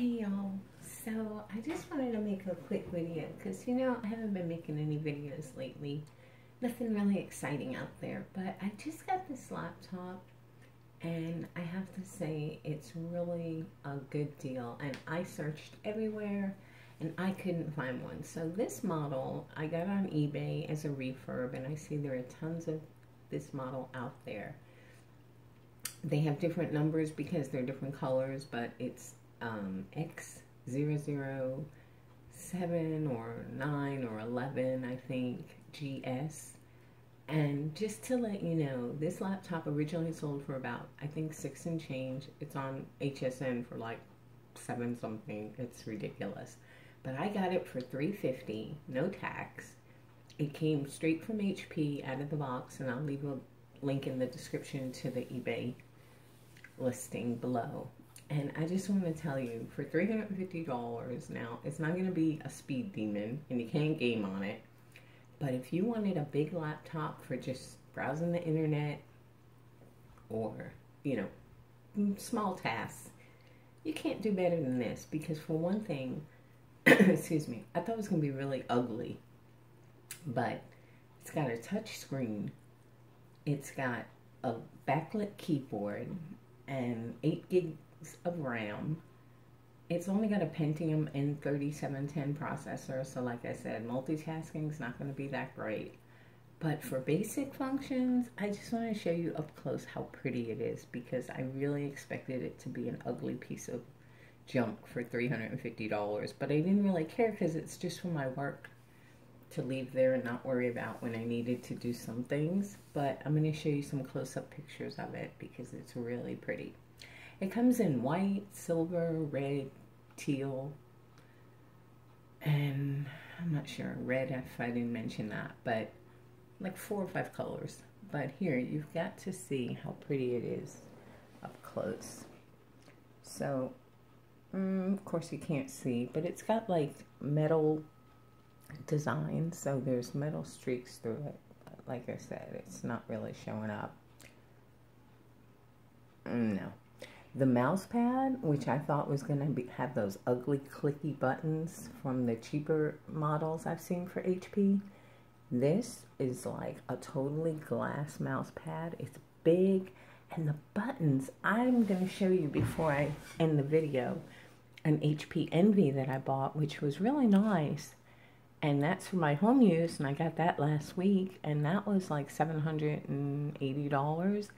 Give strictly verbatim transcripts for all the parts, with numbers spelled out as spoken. Hey y'all, so I just wanted to make a quick video because you know I haven't been making any videos lately. Nothing really exciting out there, but I just got this laptop and I have to say it's really a good deal, and I searched everywhere and I couldn't find one. So this model I got on eBay as a refurb, and I see there are tons of this model out there. They have different numbers because they're different colors, but it's Um, X zero zero seven or nine or eleven, I think, G S. And just to let you know, this laptop originally sold for about, I think, six and change. It's on H S N for like seven something. It's ridiculous. But I got it for three hundred fifty dollars, no tax. It came straight from H P out of the box, and I'll leave a link in the description to the eBay listing below. And I just want to tell you, for three hundred fifty dollars now, it's not going to be a speed demon, and you can't game on it. But if you wanted a big laptop for just browsing the internet or, you know, small tasks, you can't do better than this. Because for one thing, excuse me, I thought it was going to be really ugly. But it's got a touch screen. It's got a backlit keyboard and eight gig of RAM. It's only got a Pentium N thirty-seven ten processor, so like I said, multitasking is not going to be that great. But for basic functions, I just want to show you up close how pretty it is, because I really expected it to be an ugly piece of junk for three hundred fifty dollars, but I didn't really care because it's just for my work to leave there and not worry about when I needed to do some things. But I'm going to show you some close-up pictures of it because it's really pretty. It comes in white, silver, red, teal, and I'm not sure, red if I didn't mention that, but like four or five colors. But here, you've got to see how pretty it is up close. So, um, of course you can't see, but it's got like metal design, so there's metal streaks through it. But like I said, it's not really showing up. No. The mouse pad, which I thought was going to be, have those ugly clicky buttons from the cheaper models I've seen for H P, this is like a totally glass mouse pad. It's big, and the buttons, I'm going to show you before I end the video, an H P Envy that I bought, which was really nice, and that's for my home use, and I got that last week, and that was like seven hundred eighty dollars.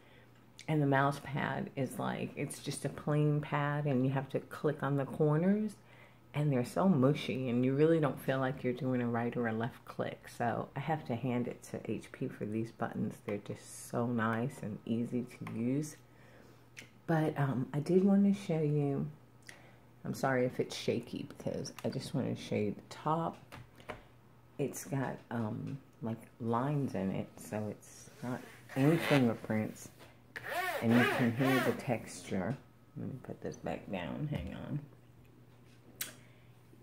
And the mouse pad is like, it's just a plain pad, and you have to click on the corners, and they're so mushy, and you really don't feel like you're doing a right or a left click. So I have to hand it to H P for these buttons. They're just so nice and easy to use. But um, I did want to show you, I'm sorry if it's shaky, because I just want to show you the top. It's got um, like lines in it, so it's not any fingerprints. And you can hear the texture. Let me put this back down. Hang on.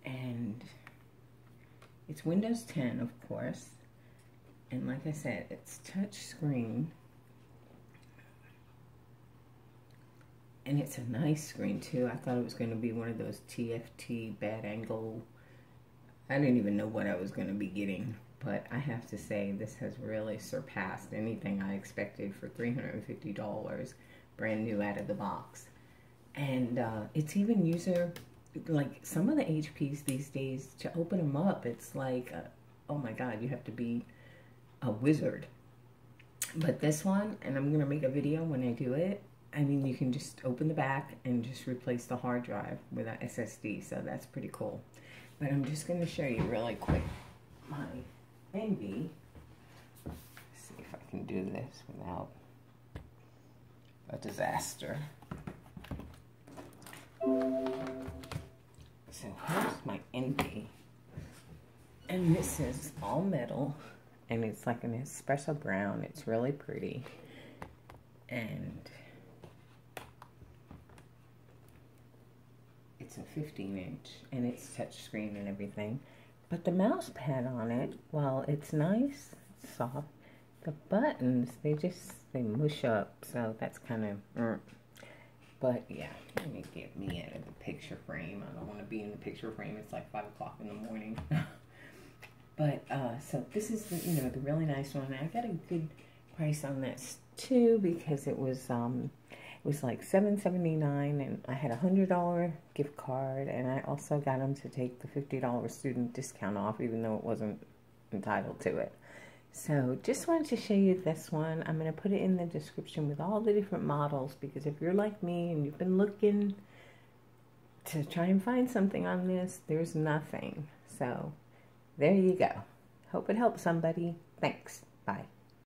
And it's Windows ten, of course. And like I said, it's touch screen. And it's a nice screen, too. I thought it was going to be one of those T F T bad angle. I didn't even know what I was going to be getting. But I have to say, this has really surpassed anything I expected for three hundred fifty dollars, brand new out of the box. And uh, it's even user, like some of the H Ps these days, to open them up, it's like, uh, oh my God, you have to be a wizard. But this one, and I'm going to make a video when I do it, I mean, you can just open the back and just replace the hard drive with an S S D, so that's pretty cool. But I'm just going to show you really quick my Envy. Let's see if I can do this without a disaster. So here's my Envy, and this is all metal, and it's like an espresso brown. It's really pretty, and it's a fifteen inch, and it's touchscreen and everything. But the mouse pad on it, while it's nice, soft, the buttons, they just, they mush up. So that's kind of, uh, but yeah, let me get me out of the picture. picture frame. I don't want to be in the picture frame. It's like five o'clock in the morning. But uh, so this is the, you know, the really nice one. I got a good price on this too, because it was um it was like seven seventy-nine, and I had a hundred dollar gift card, and I also got them to take the fifty dollar student discount off, even though it wasn't entitled to it. So just wanted to show you this one. I'm going to put it in the description with all the different models, because if you're like me and you've been looking to try and find something on this, there's nothing. So there you go. Hope it helps somebody. Thanks. Bye.